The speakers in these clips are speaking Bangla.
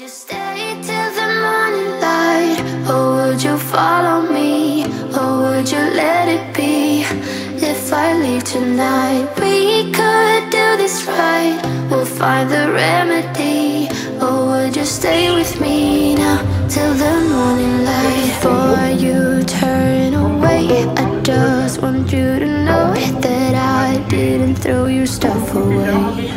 Would you stay till the morning light, or would you follow me, or would you let it be? If I leave tonight, we could do this right, we'll find the remedy. Or would you stay with me now till the morning light? Before you turn away, I just want you to know that I didn't throw your stuff away.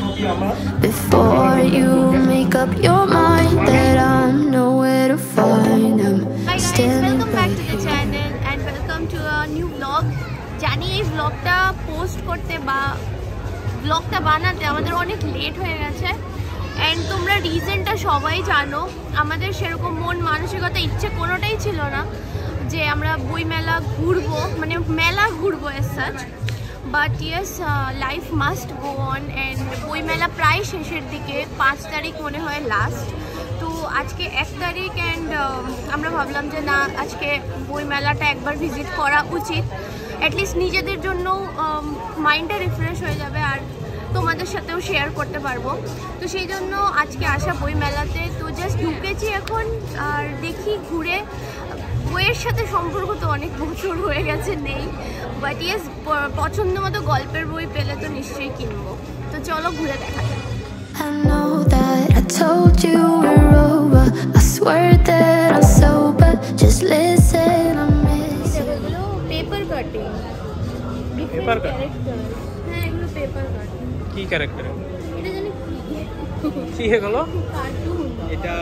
Before you make up your mind that I'm nowhere to find them. Hi guys, welcome back to the channel and welcome to a new vlog. Jani is vlog ta post korte ba vlog ta banate amader onek late hoye geche. And তোমরা রিজনটা সবাই জানো, আমাদের সেরকম মন মানসিকতা ইচ্ছে কোনোটাই ছিল না যে আমরা বই মেলা ঘুরবো, মানে মেলা ঘুরবো as such. But yes, life must go on and বই মেলা প্রায় শেষের দিকে, 5 তারিখ মনে হয় লাস্ট, তো আজকে 1 তারিখ and আমরা ভাবলাম যে না আজকে বই মেলাটা একবার ভিজিট করা উচিত, অ্যাটলিস্ট নিজেদের জন্য মাইন্ডটা রিফ্রেশ হয়ে যাবে আর তোমাদের সাথেও শেয়ার করতে পারবো। তো সেই জন্য আজকে আসা বই মেলাতে, তো জাস্ট ঢুকেছি এখন আর দেখি ঘুরে, বইয়ের সাথে সম্পর্ক তো অনেক বছর হয়ে গেছে নেই, বাট ইয়েস পছন্দ মতো গল্পের বই পেলে তো নিশ্চয়ই কিনবো, তো চলো ঘুরে দেখা যাক। এগুলো পেপার কাটিং, পেপার কাটিং, হ্যাঁ এগুলো পেপার কাটিং। কি ক্যারেক্টার এটা জানি কি হে গেল কার্টুন, এটা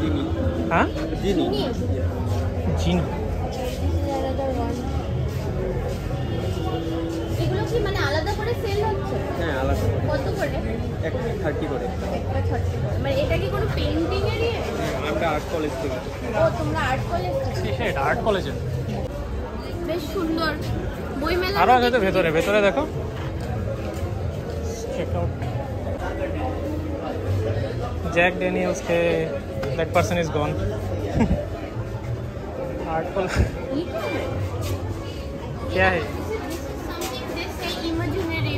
জিনি, হ্যাঁ জিনি জিনি, এগুলো কি মানে আলাদা করে সেল হচ্ছে? হ্যাঁ আলাদা, কত করে? 130 করে, 130 মানে এটা কি কোনো পেইন্টিং এর? আমরা আর্ট কলেজ থেকে। ও তোমরা আর্ট কলেজ থেকে? সেটা আর্ট কলেজে। বেশ সুন্দর বই মেলা। আরো আছে তো ভেতরে, ভেতরে দেখো। Jack Daniels के that person is gone. Artful. क्या है? Something they say imaginary.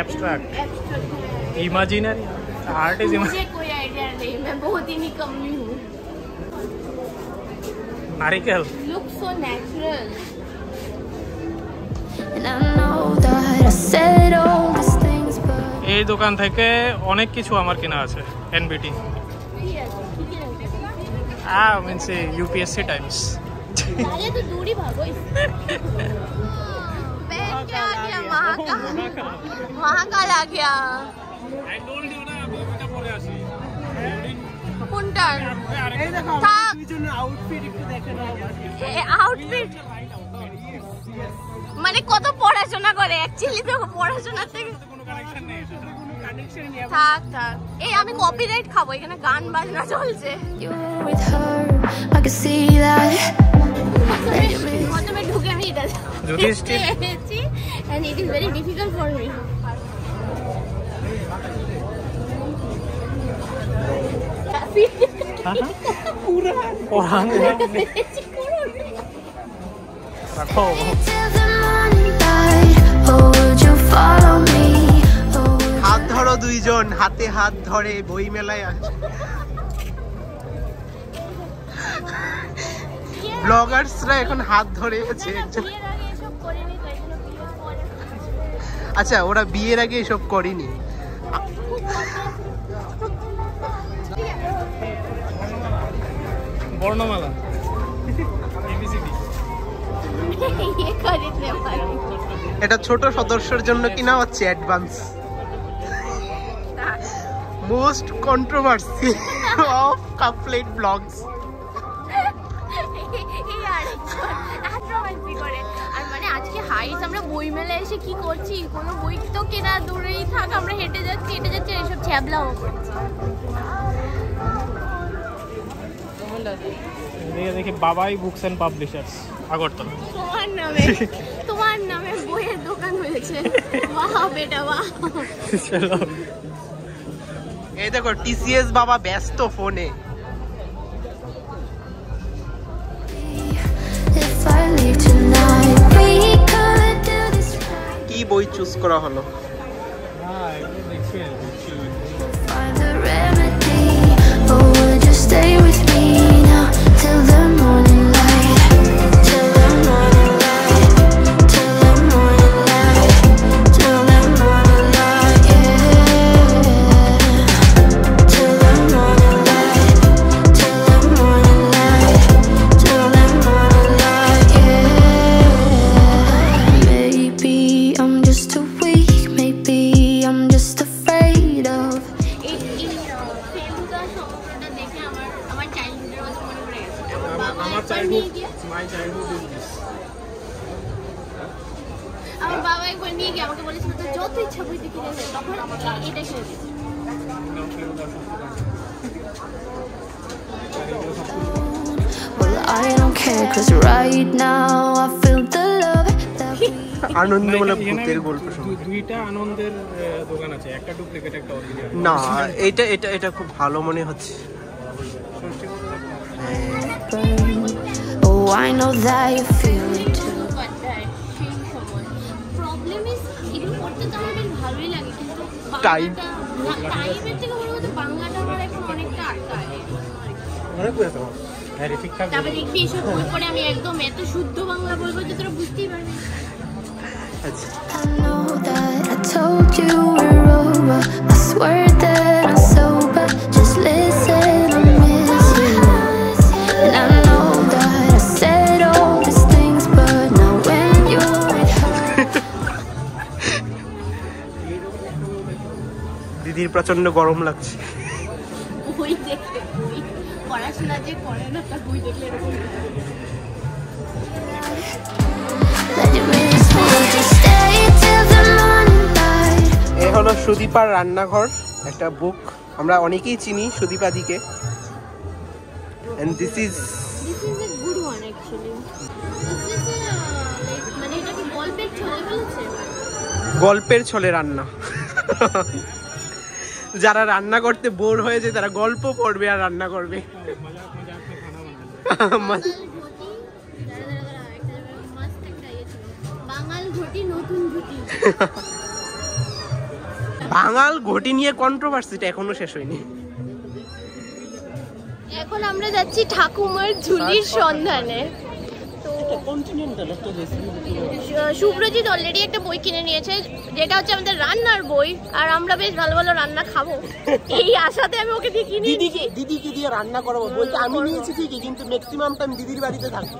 Abstract. Abstract. Imaginary. Art is imaginary. मुझे कोई idea नहीं, मैं बहुत ही निकम्मी हूँ. Miracle. Looks so natural. And I know that I said all this. এই দোকান থেকে অনেক কিছু আমার কেনা আছে, এনবিটি মিনসে ইউপিএসসি টাইমস। মানে কত পড়াশোনা করে অ্যাকচুয়ালি, তো পড়াশোনার থেকে থাক থাক, এই আমি কপিরাইট খাবো, এখানে গান বাজনা চলছে। প্রথমে ঢুকে আমি এটা পেয়েছি and it is very difficult for me. হাত ধরো দুইজন, হাতে হাত ধরে বই মেলায়। ব্লগার্সরা এখন হাত ধরে আছে। আচ্ছা ওরা বিয়ের আগে এসব করেনি। বর্ণমালা এটা ছোট সদস্যের জন্য কিনা হচ্ছে advance. Most controversy of couplet blogs. আর মানে আজকে হাইট আমরা বই মেলা এসে কি করছি, কোনো বই তো কেনা দূরেই থাক, আমরা হেঁটে যাচ্ছি হেঁটে যাচ্ছি, এইসব ছ্যাবলাও করছি। দেখি বাবাই বুকস এন্ড পাবলিশার্স আগরতলা। তোমার নামে, তোমার নামে বইয়ের দোকান হয়েছে। ওয়াও বেটা ওয়াও। চলো এই দেখো টিসিএস বাবা ব্যস্ত ফোনে। কি বই চুজ করা হলো? হ্যাঁ my childhood is this. আমার বাবা একবার নিয়ে গিয়ে আমাকে বলেছিল তো যত ইচ্ছা বই দেখে নিয়ে তখন এটা কিনে দিয়েছিল। Well, I don't care cuz right now I feel the love that আনন্দমলা পুতের গল্প শুনুন। দুইটা আনন্দের দোকান আছে, একটা ডুপ্লিকেট একটা অরিজিনাল। না, এটা খুব ভালো মনে হচ্ছে। Oh, I know that you feel it too. Problem is, even করতে তো আমার ভালোই লাগে কিন্তু টাইমের থেকে বড় কথা বাংলাটা আমার এখন অনেকটা আটকায়। মানে কই আছে আমার? আরে ঠিক থাকে। তবে দেখবি এসব বই পড়ে আমি একদম এত শুদ্ধ বাংলা বলবো যে তোরা বুঝতেই পারবি না। আচ্ছা। I know that I told you we're over. I swear that I'm sober. Just listen. দিদির প্রচন্ড গরম লাগছে। এ হলো সুদীপার রান্নাঘর, একটা বুক। আমরা অনেকেই চিনি সুদীপা দিকে। And this is a good one actually. মানে এটা কি গল্পের ছলে বলছে? গল্পের ছলে রান্না। যারা রান্না করতে বোর হয়ে যায় তারা গল্প পড়বে আর রান্না করবে। বাঙাল ঘটি নিয়ে কন্ট্রোভার্সিটা এখনো শেষ হয়নি। এখন আমরা যাচ্ছি ঠাকুমার ঝুলির সন্ধানে। সুব্রজিৎ অলরেডি একটা বই কিনে নিয়েছে যেটা হচ্ছে আমাদের রান্নার বই, আর আমরা বেশ ভালো ভালো রান্না খাবো এই আশাতে আমি ওকে দিয়ে কিনে দিদিকে দিয়ে রান্না করাবো। বলতে আমি নিয়েছি ঠিকই কিন্তু ম্যাক্সিমাম টাইম দিদির বাড়িতে থাকি।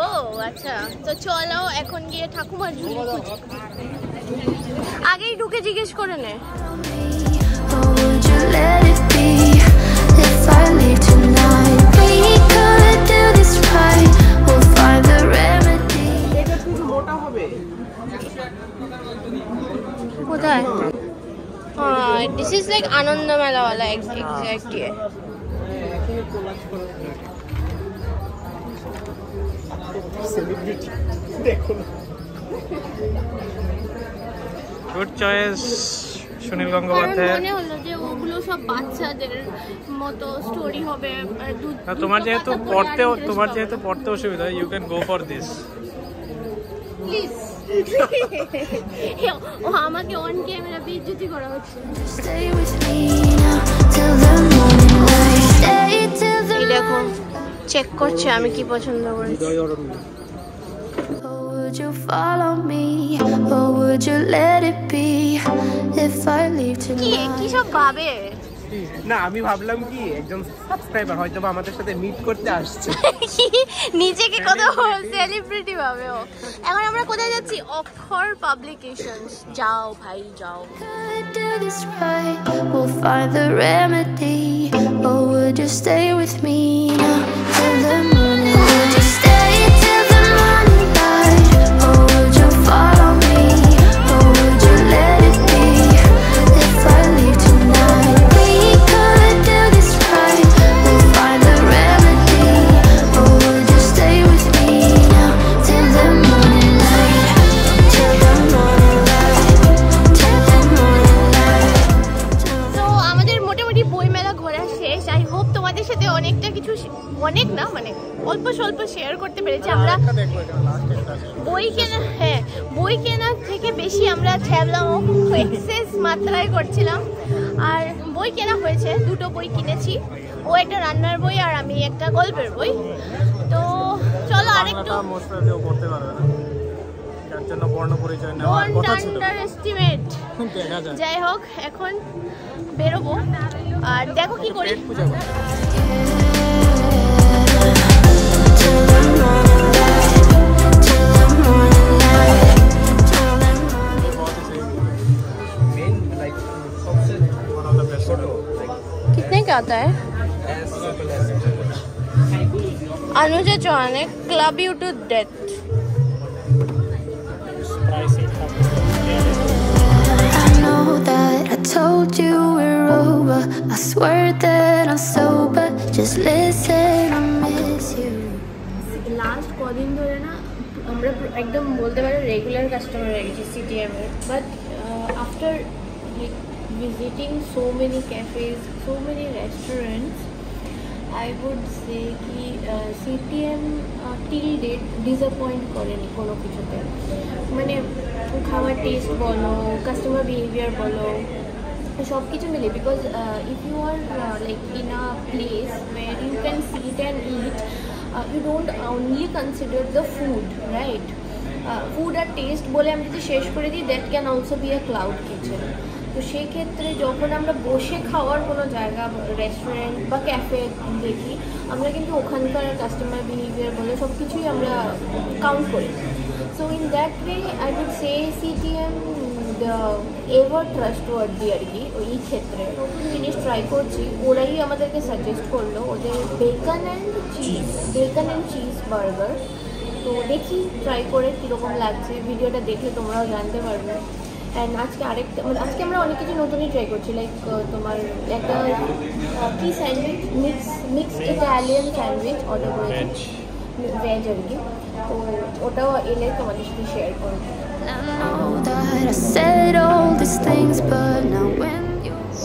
ও আচ্ছা, তো চলো এখন গিয়ে ঠাকুমার ঝুলি আগেই ঢুকে জিজ্ঞেস করে নে। কোথায়? This is like Anandamela wala exactly. Celebrity দেখো না। Good choice Sunil Gangopadhyay. মনে হলো যে ওগুলো সব বাচ্চাদের মতো স্টোরি হবে। তোমার যেহেতু পড়তে অসুবিধা, you can go for this. Please. ও আমাকে অন ক্যামেরা বেজ্জতি করা হচ্ছে। দেখো চেক করছে আমি কি পছন্দ করি। Would you follow me or would you let it be if I leave tonight? কি সব ভাবে? না আমি ভাবলাম কি একজন সাবস্ক্রাইবার হয়তো আমাদের সাথে মিট করতে আসছে, নিজেকে কত সেলিব্রিটি ভাবে। এখন আমরা কোথায় যাচ্ছি? অক্ষর পাবলিকেশনস। যাও ভাই যাও। We'll find the remedy or would you stay with me till the morning? Would you stay till the morning light or would you follow me or would you let it be if I leave tonight? অনেক না মানে অল্প স্বল্প শেয়ার করতে পেরেছি আমরা। বই কেনার থেকে বেশি আমরা ছ্যাবলাম এক্সেস মাত্রায় করছিলাম। আর বই কেনা হয়েছে, দুটো বই কিনেছি, ও একটা রান্নার বই আর আমি একটা গল্পের বই। তো চলো আরেকটু যাই হোক এখন বেরোবো আর দেখো কি করি। कितने का आता है? Anuja Chouhan, club you to death. I know that I told you we're over. I swear that I'm sober. Just listen, I miss you. Last কদিন ধরে না আমরা একদম বলতে পারি রেগুলার কাস্টমার হয়ে গেছি CTM এর, but after like visiting so many cafes, so many restaurants, I would say ki CTM till date disappoint koreni kono kichute, mane khawar taste bolo, customer behavior bolo, shop kichu mile, because if you are like in a place where you can sit and eat, you don't only consider the food, right? Food and taste bole amra jodi shesh kore di, that can also be a cloud kitchen. তো সেই ক্ষেত্রে যখন আমরা বসে খাওয়ার কোনো জায়গা রেস্টুরেন্ট বা ক্যাফে দেখি, আমরা কিন্তু ওখানকার কাস্টমার বিহেভিয়ার বলে সব কিছুই আমরা কাউন্ট করি। So in that way I would say CTM ever trustworthy আর কি। ওই ক্ষেত্রে নতুন জিনিস ট্রাই করছি, ওরাই আমাদেরকে সাজেস্ট করলো ওদের বেকন অ্যান্ড চিজ বার্গার। তো দেখি ট্রাই করে কীরকম লাগছে, ভিডিওটা দেখলে তোমরাও জানতে পারবে। অ্যান্ড আজকে আরেকটা আজকে আমরা অনেক কিছু নতুনই ট্রাই করছি, লাইক তোমার একটা কি sandwich mixed Italian sandwich order করেছি ভেজ আর কি। তো ওটাও এলে তোমাদের সাথে শেয়ার করবো।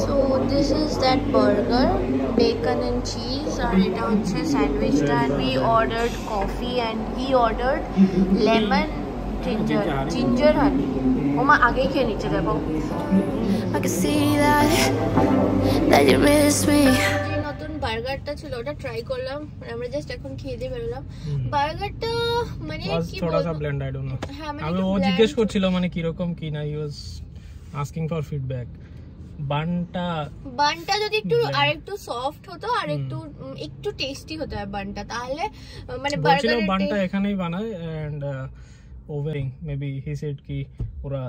So this is that burger, bacon and cheese, আর এটা হচ্ছে স্যান্ডউইচটা। And we ordered coffee and we ordered lemon ginger honey. Oma aage khe niche dekho. I can see that you miss me. Je notun burger ta chilo ota try korlam, amra just ekhon kheye diye berolam. Burger ta mane ki thoda sa blend, I don't know. Ha mane o jiggesh korchilo mane ki rokom ki na, he was asking for feedback. বানটা যদি একটু আরেকটু সফট হতো, আরেকটু একটু টেস্টি হতো বানটা, তাহলে মানে বার্গার বানটা এখানেই বানায়। এন্ড ওভারিং মেবি হি সেড কি ওরা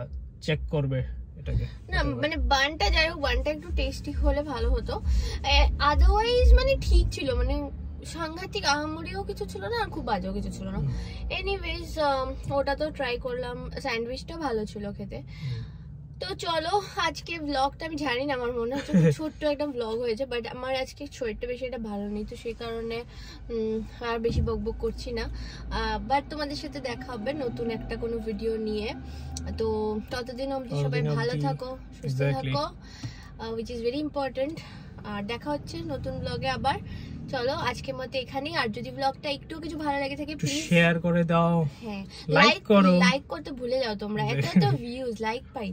চেক করবে এটাকে, না মানে বানটা যাই হোক বানটা একটু টেস্টি হলে ভালো হতো। আদারওয়াইজ মানে ঠিক ছিল, মানে সাংঘাতিক আহামরিও কিছু ছিল না, খুব বাজেও কিছু ছিল না। এনিওয়েজ ওটা তো ট্রাই করলাম, স্যান্ডউইচটা ভালো ছিল খেতে। তো চলো আজকে ব্লগটা, আমি জানি না আমার মনে হচ্ছে ছোট্ট একটা ব্লগ হয়েছে, বাট আমার আজকে শরীরটা বেশি একটা ভালো নেই, তো সেই কারণে আর বেশি বকবক করছি না। বাট তোমাদের সাথে দেখা হবে নতুন একটা কোনো ভিডিও নিয়ে। তো ততদিন অবধি সবাই ভালো থাকো, সুস্থ থাকো, উইচ ইজ ভেরি ইম্পর্টেন্ট। আর দেখা হচ্ছে নতুন ব্লগে আবার। চলো আজকের মতো এখানেই। আর যদি ব্লগটা একটু কিছু ভালো লাগে থাকে প্লিজ শেয়ার করে দাও, হ্যাঁ লাইক করো, লাইক করতে ভুলে যাও তোমরা। এত তো ভিউজ লাইক পাই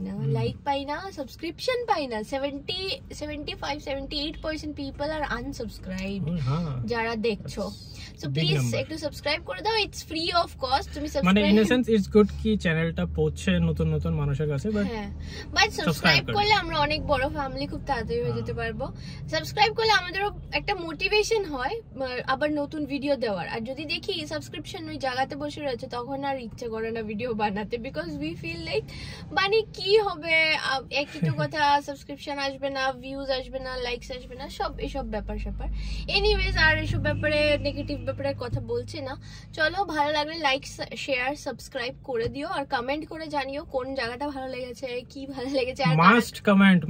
না, সাবস্ক্রিপশন পাই না। 70-75-78% পিপল আর আনসাবস্ক্রাইব যারা দেখছো। সো প্লিজ একটু সাবস্ক্রাইব করে দাও, ইটস ফ্রি অফ কস্ট। তুমি সাবস্ক্রাইব মানে in a sense it's good কি চ্যানেলটা পৌঁছে নতুন নতুন মানুষের কাছে, বাট সাবস্ক্রাইব করলে আমরা অনেক বড় ফ্যামিলি খুব তাড়াতাড়ি হয়ে যেতে পারবো। সাবস্ক্রাইব করলে আমাদেরও একটা মোটিভেশন হয় আবার নতুন ভিডিও দেওয়ার। আর যদি দেখি সাবস্ক্রিপশন ওই জায়গাতে বসে রয়েছে, তখন আর ইচ্ছে করে না ভিডিও বানাতে, বিকজ উই ফিল লাইক মানে কি হবে, একই তো কথা, সাবস্ক্রিপশন আসবে না, ভিউজ আসবে না, লাইকস আসবে না, সব এসব ব্যাপার স্যাপার। এনিওয়েজ আর এসব ব্যাপারে নেগেটিভ ব্যাপারে কথা বলছি না। চলো ভালো লাগলে লাইক শেয়ার সাবস্ক্রাইব করে দিও, আর কমেন্ট করে জানিও কোন জায়গাটা ভালো লেগেছে, কি ভালো লেগেছে। আর মাস্ট কমেন্ট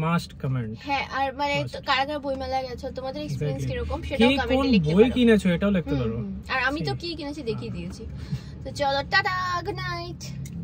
হ্যাঁ। আর মানে কারা কারা বইমেলা গেছো, তোমাদের এক্সপেরিয়েন্স কিরকম সেটাও কমেন্টে লিখতে পারো, কি কিনেছো এটাও লিখতে পারো। আর আমি তো কি কিনেছি দেখিয়ে দিয়েছি। তো চলো টাটা, গুড নাইট।